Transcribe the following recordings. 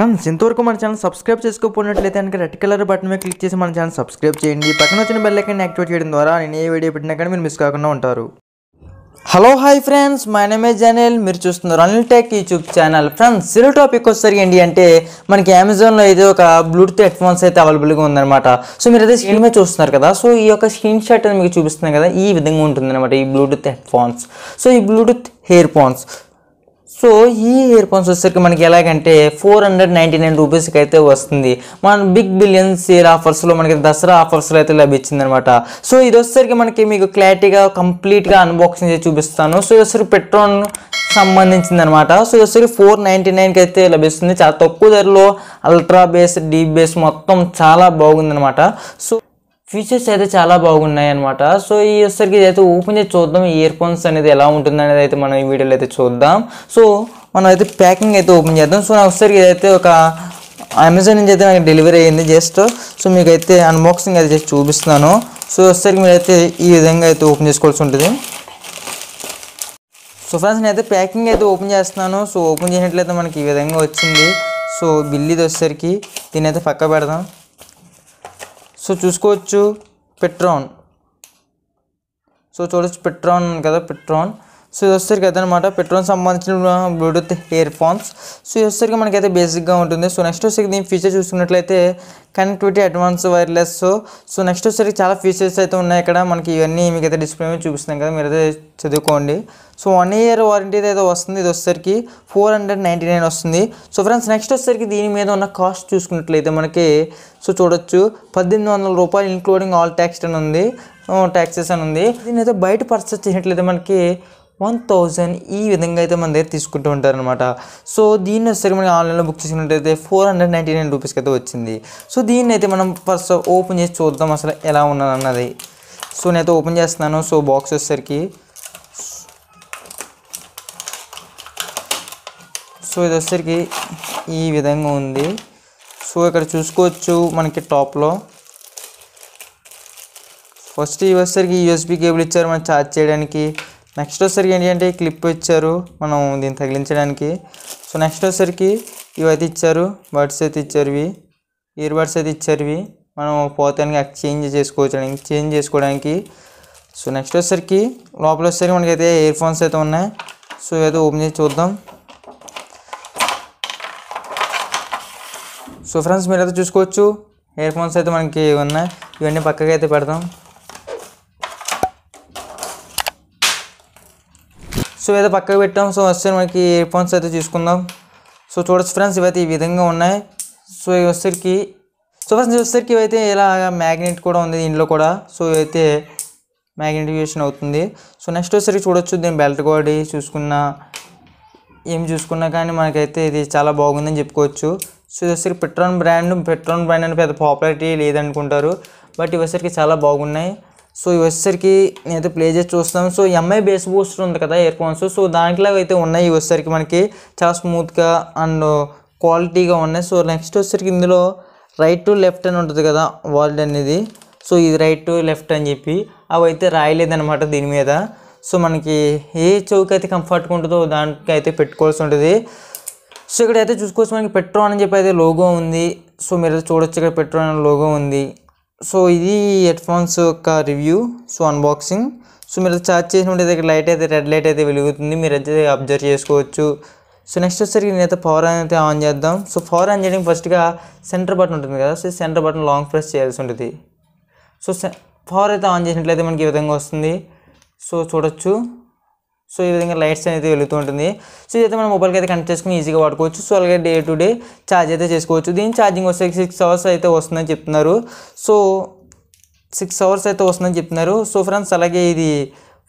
Friends ఇంతవరకు మన channel subscribe చేసుకోపోయినట్లయితే కనుక రెడ్ కలర్ బటన్ మీద క్లిక్ చేసి మన ఛానల్ సబ్స్క్రైబ్ చేయండి. పక్కన వచ్చిన బెల్ ఐకాన్ యాక్టివేట్ చేయడం ద్వారా నేను ఏ వీడియో పెట్టినా కానీ మీరు మిస్ కాకుండా ఉంటారు. Hello hi friends, my name is Anil. మీరు చూస్తున్నారు Anil tech YouTube channel. Friends సిల్ టాపిక్ వచ్చేసరికి ఏంటి అంటే మనకి అమెజాన్లో అయితే ఒక బ్లూటూత్ హెడ్ ఫోన్స్ అయితే అవైలబుల్గా ఉందన్నమాట. సో మీరు అయితే స్క్రీన్ మీద చూస్తున్నారు కదా, సో ఈ యొక్క స్క్రీన్ షాట్ అని మీకు చూపిస్తున్నాను కదా, ఈ విధంగా ఉంటుందన్నమాట ఈ బ్లూటూత్ హెడ్ ఫోన్స్. సో ఈ బ్లూటూత్ హెయిర్ ఫోన్స్, సో ఈ ఇయర్ ఫోన్స్ వచ్చేసరికి మనకి ఎలాగంటే 499 రూపీస్కి అయితే వస్తుంది. మన బిగ్ బిలియన్ సేల్ ఆఫర్స్లో మనకి దసరా ఆఫర్స్లో అయితే లభించింది అనమాట. సో ఇది వచ్చేసరికి మనకి మీకు క్లారిటీగా కంప్లీట్గా అన్బాక్సింగ్ చేసి చూపిస్తాను. సో ఇది వచ్చేసరికి పెట్రోన్ సంబంధించింది అనమాట. సో ఇది వచ్చేసరికి 499కి అయితే లభిస్తుంది. చాలా తక్కువ ధరలో అల్ట్రా బేస్, డీప్ బేస్ మొత్తం చాలా బాగుందనమాట. సో ఫీచర్స్ అయితే చాలా బాగున్నాయి అనమాట. సో ఈ వచ్చేసరికి ఇదైతే ఓపెన్ చేసి చూద్దాం, ఈ ఇయర్ ఫోన్స్ అనేది ఎలా ఉంటుంది అనేది అయితే మనం ఈ వీడియోలో అయితే చూద్దాం. సో మనం అయితే ప్యాకింగ్ అయితే ఓపెన్ చేద్దాం. సో నాకు వచ్చేసరికి ఇదైతే ఒక అమెజాన్ నుంచి అయితే నాకు డెలివరీ అయ్యింది జస్ట్. సో మీకైతే అన్బాక్సింగ్ అయితే చేసి చూపిస్తున్నాను. సో వచ్చేసరికి మీరైతే ఈ విధంగా అయితే ఓపెన్ చేసుకోవాల్సి ఉంటుంది. సో ఫ్రెండ్స్ నేనైతే ప్యాకింగ్ అయితే ఓపెన్ చేస్తున్నాను. సో ఓపెన్ చేసినట్లయితే మనకి ఈ విధంగా వచ్చింది. సో బిల్ ఇది వచ్చేసరికి దీని అయితే పక్క పెడదాం. సో చూసుకోవచ్చు pTron, సో చూడొచ్చు pTron కదా, pTron. సో ఇది వచ్చేసరికి అయితే అనమాట pTron సంబంధించిన బ్లూటూత్ ఇయర్ ఫోన్స్. సో ఇది వచ్చేసరికి మనకైతే బేసిక్గా ఉంటుంది. సో నెక్స్ట్ వచ్చేసరికి దీని ఫీచర్ చూసుకున్నట్లయితే connectivity, advance wireless. So next వచ్చేసరికి చాలా ఫీచర్స్ అయితే ఉన్నాయి ఇక్కడ మనకి. ఇవన్నీ మీకైతే డిస్ప్లే మీద చూపిస్తాం కదా, మీరైతే చదువుకోండి. సో 1 year వారంటీ అయితే వస్తుంది. ఇది వచ్చేసరికి 499 వస్తుంది. సో ఫ్రెండ్స్ నెక్స్ట్ వచ్చేసరికి దీని మీద ఉన్న కాస్ట్ చూసుకున్నట్లయితే మనకి, సో చూడొచ్చు 1800 రూపాయలు ఇంక్లూడింగ్ ఆల్ ట్యాక్స్ అని ఉంది, ట్యాక్సెస్ అని ఉంది. దీని అయితే బయట పర్చేస్ చేసినట్లయితే మనకి 1000 ఈ విధంగా అయితే మన దగ్గర తీసుకుంటూ ఉంటారనమాట. సో దీన్ని వచ్చేసరికి మనకి ఆన్లైన్లో బుక్ చేసుకున్నట్లయితే 499 రూపీస్కి అయితే వచ్చింది. సో దీన్ని అయితే మనం ఫస్ట్ ఓపెన్ చేసి చూద్దాం అసలు ఎలా ఉన్నదన్నది. సో నేనైతే ఓపెన్ చేస్తున్నాను. సో బాక్స్ వచ్చేసరికి, సో ఇది వచ్చేసరికి ఈ విధంగా ఉంది. సో ఇక్కడ చూసుకోవచ్చు మనకి టాప్లో ఫస్ట్ ఇవి వచ్చేసరికి యూఎస్బి కేబుల్ ఇచ్చారు మనం ఛార్జ్ చేయడానికి. నెక్స్ట్ వచ్చేసరికి ఏంటంటే క్లిప్ ఇచ్చారు మనం దీన్ని తగిలించడానికి. సో నెక్స్ట్ వచ్చేసరికి ఇవైతే ఇచ్చారు, బడ్స్ అయితే ఇచ్చారు, ఇవి ఇయర్ బడ్స్ అయితే ఇచ్చారు. ఇవి మనం పోతానికి ఎక్స్చేంజ్ చేసుకోవచ్చు, చేంజ్ చేసుకోవడానికి. సో నెక్స్ట్ వచ్చేసరికి లోపల వచ్చేసరికి మనకైతే ఇయర్ ఫోన్స్ అయితే ఉన్నాయి. సో ఇవైతే ఓపెన్ చేసి చూద్దాం. సో ఫ్రెండ్స్ మీరైతే చూసుకోవచ్చు ఇయర్ ఫోన్స్ అయితే మనకి ఉన్నాయి. ఇవన్నీ పక్కగా అయితే పెడదాం. సో అయితే పక్కకు పెట్టాం. సో వస్తే మనకి ఇయర్ ఫోన్స్ అయితే చూసుకుందాం. సో చూడొచ్చు ఫ్రెండ్స్ ఇవైతే ఈ విధంగా ఉన్నాయి. సో ఇవి వచ్చేసరికి, సో ఫ్రెండ్స్ వచ్చేసరికి ఇవైతే ఇలా మ్యాగ్నెట్ కూడా ఉంది దీంట్లో కూడా. సో ఇవైతే మ్యాగ్నెటిఫికేషన్ అవుతుంది. సో నెక్స్ట్ వచ్చేసరికి చూడొచ్చు దీని బెల్ట్ కూడా చూసుకున్నా, ఏం చూసుకున్నా కానీ మనకైతే ఇది చాలా బాగుందని చెప్పుకోవచ్చు. సో ఇది వచ్చేసరికి pTron బ్రాండ్ అని పెద్ద పాపులారిటీ లేదనుకుంటారు, బట్ ఇవి వచ్చేసరికి చాలా బాగున్నాయి. సో ఇవి వచ్చేసరికి నేనైతే ప్లే చేసి చూస్తాను. సో ఎంఐ బేస్ బూస్టర్ ఉంది కదా ఇయర్ ఫోన్స్, సో దాంట్లో అయితే ఉన్నాయి. ఇవి వచ్చేసరికి మనకి చాలా స్మూత్గా అండ్ క్వాలిటీగా ఉన్నాయి. సో నెక్స్ట్ వచ్చేసరికి ఇందులో రైట్ టు లెఫ్ట్ అని ఉంటుంది కదా వాల్డ్ అనేది. సో ఇది రైట్ టు లెఫ్ట్ అని చెప్పి అవి అయితే రాయలేదన్నమాట దీని మీద. సో మనకి ఏ చౌక్ అయితే కంఫర్ట్గా ఉంటుందో దానికి అయితే పెట్టుకోవాల్సి ఉంటుంది. సో ఇక్కడైతే చూసుకోవచ్చు మనకి pTron అని చెప్పి అయితే లోగో ఉంది. సో మీరు చూడొచ్చు ఇక్కడ pTron అనే లోగో ఉంది. సో ఇది హెడ్ ఫోన్స్ యొక్క రివ్యూ, సో అన్బాక్సింగ్. సో మీరు ఛార్జ్ చేసినప్పుడు అయితే ఇక్కడ లైట్ అయితే రెడ్ లైట్ అయితే వెలుగుతుంది, మీరు అయితే అబ్జర్వ్ చేసుకోవచ్చు. సో నెక్స్ట్ వచ్చేసరికి నేనైతే పవర్ అయితే ఆన్ చేద్దాం. సో పవర్ ఆన్ చేయడానికి ఫస్ట్గా సెంటర్ బటన్ ఉంటుంది కదా, so centre button long press చేయాల్సి ఉంటుంది. సో పవర్ అయితే ఆన్ చేసినట్లయితే మనకి ఈ విధంగా వస్తుంది. సో చూడొచ్చు సో ఈ విధంగా లైట్స్ అనేది వెలుగుతూ ఉంటుంది. సో ఇదైతే మనం మొబైల్కి అయితే కనెక్ట్ చేసుకుని ఈజీగా వాడుకోవచ్చు. సో అలాగే డే టు డే ఛార్జ్ అయితే చేసుకోవచ్చు. దీని ఛార్జింగ్ వస్తే 6 hours అయితే వస్తుందని చెప్తున్నారు. సో 6 hours అయితే వస్తుందని చెప్తున్నారు. సో ఫ్రెండ్స్ అలాగే ఇది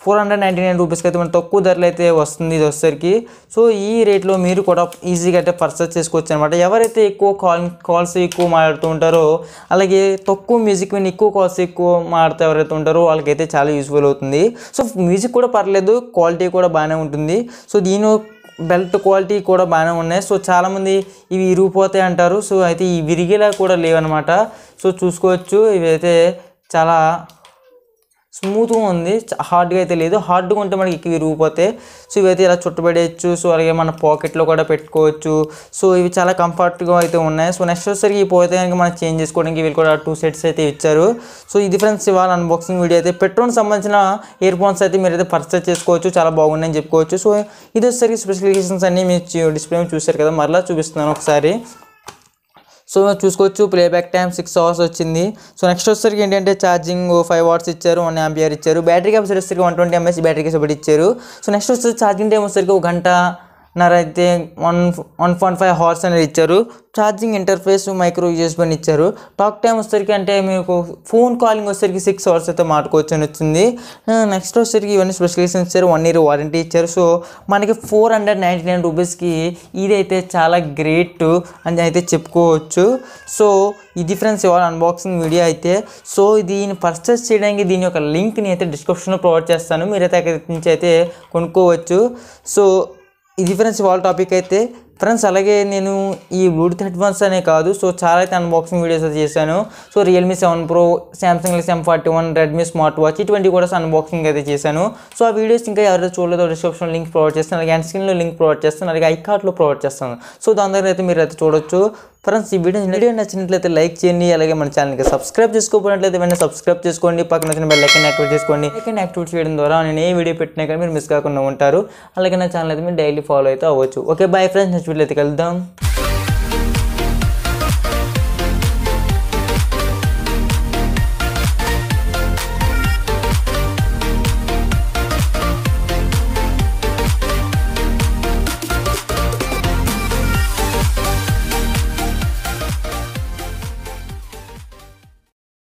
499 రూపీస్కి అయితే మనకు తక్కువ ధరలు అయితే వస్తుంది ఇది వచ్చేసరికి. సో ఈ రేట్లో మీరు కూడా ఈజీగా అయితే పర్చేస్ చేసుకోవచ్చు అనమాట. ఎవరైతే ఎక్కువ కాల్స్ ఎక్కువ మాట్లాడుతూ ఉంటారో, అలాగే తక్కువ మ్యూజిక్ మీద ఎక్కువ కాల్స్ ఎక్కువ మాట్లాడుతూ ఎవరైతే ఉంటారో వాళ్ళకైతే చాలా యూజ్ఫుల్ అవుతుంది. సో మ్యూజిక్ కూడా పర్లేదు, క్వాలిటీ కూడా బాగానే ఉంటుంది. సో దీని బెల్ట్ క్వాలిటీ కూడా బాగానే ఉన్నాయి. సో చాలామంది ఇవి ఇరిగిపోతాయి అంటారు, సో అయితే ఈ విరిగేలా కూడా లేవన్నమాట. సో చూసుకోవచ్చు ఇవైతే చాలా స్మూత్ గా ఉంది హార్డ్ గా అయితే లేదు హార్డ్ గా ఉంటే మనకి ఇవి రూపోతాయి సో ఇవి అయితే ఇలా చుట్టబడేయచ్చు సో అలాగే మన పాకెట్ లో కూడా పెట్టుకోవచ్చు సో ఇవి చాలా కంఫర్ట్ గా అయితే ఉన్నాయి సో నెక్స్ట్ వచ్చేసరికి ఈ పోతే గనుక మనం చేంజ్ చేసుకోవడానికి వీళ్ళు కూడా 2 సెట్స్ అయితే ఇచ్చారు సో ఇది ఫ్రెండ్స్ ఇవాళ అన్బాక్సింగ్ వీడియో అయితే pTron సంబంధించిన ఇయర్ ఫోన్స్ అయితే మీరు అయితే పర్చేస్ చేసుకోవచ్చు చాలా బాగున్నాయి అని చెప్పుకోవచ్చు సో ఇది వచ్చేసరికి స్పెసిఫికేషన్స్ అన్ని మీరు డిస్ప్లే మీద చూశారు కదా మరలా చూపిస్తున్నాను ఒకసారి సో చూసుకోవచ్చు ప్లేబ్యాక్ టైం 6 అవర్స్ వచ్చింది సో నెక్స్ట్ వచ్చేసరికి ఏంటంటే ఛార్జింగ్ 5 వాట్స్ ఇచ్చారు 1 ఆంపియర్ ఇచ్చారు బ్యాటరీ కెపాసిటీ వచ్చేసరికి 120 mAh బ్యాటరీ కెపాసిటీ ఇచ్చారు సో నెక్స్ట్ వచ్చేసరికి ఛార్జింగ్ టైం వచ్చేసరికి 1 గంట నర అయితే 1.5 అవర్స్ అనేది ఇచ్చారు ఛార్జింగ్ ఇంటర్ఫేస్ మైక్రో యూఎస్బీ అని ఇచ్చారు టాక్ టైం వచ్చేసరికి అంటే మీకు ఫోన్ కాలింగ్ వచ్చేసరికి 6 అవర్స్ అయితే మాట్లాడుకోవచ్చు అని వచ్చింది నెక్స్ట్ వచ్చేసరికి ఇవన్నీ స్పెసిఫికేషన్స్ ఇచ్చారు 1 year వారంటీ ఇచ్చారు సో మనకి 499 రూపీస్కి ఇదైతే చాలా గ్రేట్ అని అయితే చెప్పుకోవచ్చు సో ఇది ఫ్రెండ్స్ ఇవాళ అన్బాక్సింగ్ వీడియో అయితే సో దీన్ని పర్చేస్ చేయడానికి దీని యొక్క లింక్ని అయితే డిస్క్రిప్షన్లో ప్రొవైడ్ చేస్తాను మీరైతే అక్కడి నుంచి అయితే కొనుక్కోవచ్చు సో ఇది ఫ్రెండ్స్ వాళ్ళ టాపిక్ అయితే ఫ్రెండ్స్ అలాగే నేను ఈ బ్లూటూత్ హెడ్ ఫోన్స్ అనే కాదు సో చాలా అయితే అన్బాక్సింగ్ వీడియోస్ అయితే చేశాను so Realme 7 Pro Samsung Galaxy M41 Redmi Smart Watch ఇటువంటి కూడా అన్బాక్సింగ్ అయితే చేశాను సో ఆ వీడియోస్ ఇంకా ఎవరైతే చూడలేదో డిస్క్రిప్షన్లో లింక్ ప్రొవైడ్ చేస్తాను అలాగే అండ్ స్క్రీన్లో లింక్ ప్రొవైడ్ చేస్తాను అలాగే ఐకార్ట్లో ప్రొవైడ్ చేస్తాను సో దాని దగ్గర అయితే మీరు అయితే చూడొచ్చు ఫ్రెండ్స్ ఈ వీడియో నచ్చినట్లయితే లైక్ చేయండి అలాగే మన ఛానల్కి సబ్స్క్రైబ్ చేసుకోకపోయినట్లయితే వెంటనే సబ్స్క్రైబ్ చేసుకోండి పక్కన వచ్చిన బెల్ ఐకాన్ యాక్టివేట్ చేసుకోండి ఐకాన్ యాక్టివేట్ చేయడం ద్వారా నేను ఏ వీడియో పెట్టినా కానీ మీరు మిస్ కాకుండా ఉంటారు అలాగే నా ఛానల్ అయితే మీరు డైలీ ఫాలో అయితే అవ్వచ్చు ఓకే బై ఫ్రెండ్స్ నెక్స్ట్ వీడియోలో అయితే కలుద్దాం.